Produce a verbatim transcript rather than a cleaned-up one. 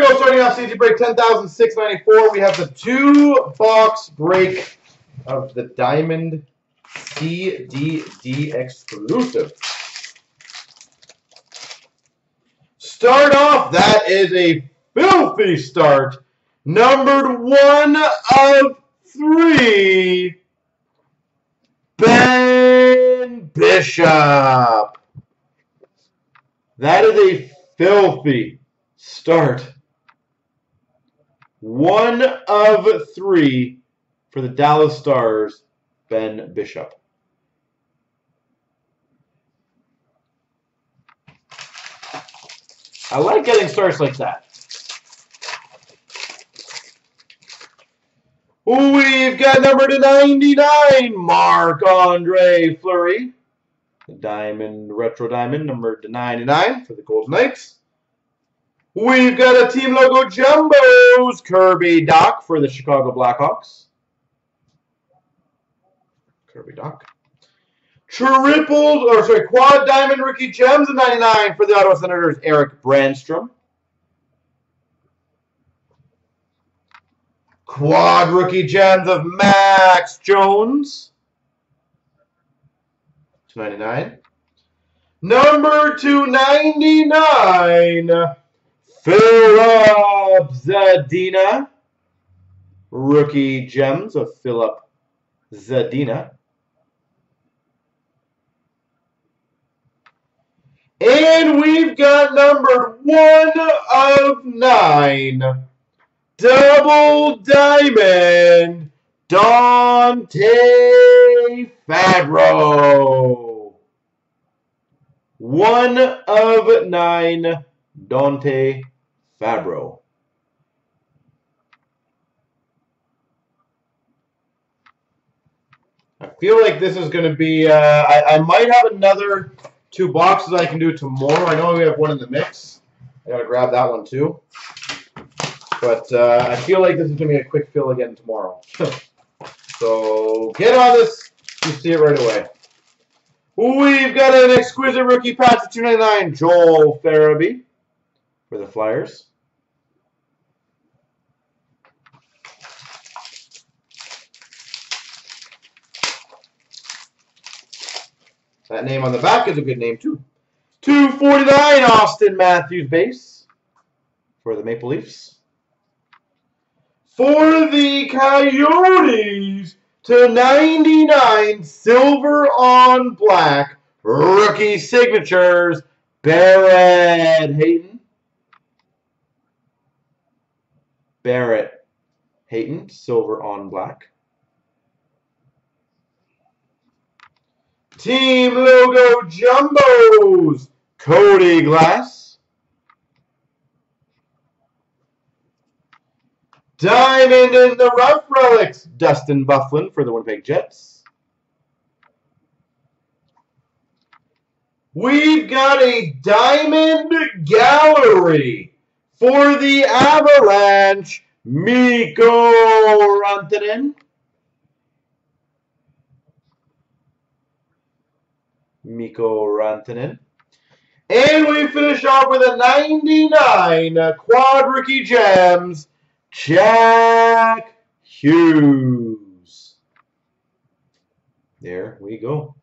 we go, starting off C D break ten thousand six hundred ninety-four. We have the two-box break of the Diamond C D D exclusive. Start off, that is a filthy start. Numbered one of three, Ben Bishop. That is a filthy start. One of three for the Dallas Stars, Ben Bishop. I like getting starts like that. We've got number two ninety-nine, Marc-Andre Fleury. The diamond, retro diamond, number two ninety-nine for the Golden Knights. We've got a team logo jumbos, Kirby Doc for the Chicago Blackhawks. Kirby Doc. Triples, or sorry, quad diamond rookie gems of ninety-nine for the Ottawa Senators, Erik Brannstrom. Quad rookie gems of Max Jones, two ninety-nine. Number two ninety-nine, Philip Zadina. Rookie gems of Philip Zadina. And we've got numbered one of nine, double diamond, Dante Favreau. One of nine, Dante Favreau. I feel like this is going to be, uh, I, I might have another two boxes I can do tomorrow. I know we have one in the mix. I gotta grab that one too. But uh, I feel like this is gonna be a quick fill again tomorrow. So get on this. You see it right away. We've got an exquisite rookie patch of two ninety-nine, Joel Farabee for the Flyers. That name on the back is a good name, too. two forty-nine, Austin Matthews base for the Maple Leafs. For the Coyotes, to ninety-nine, silver on black, rookie signatures, Barrett Hayton. Barrett Hayton, silver on black. Team logo jumbos, Cody Glass. Diamond in the rough relics, Dustin Bufflin for the Winnipeg Jets. We've got a diamond gallery for the Avalanche, Miko Rantanen. Miko Rantanen. And we finish off with a ninety-nine uh, quad rookie gems, Jack Hughes. There we go.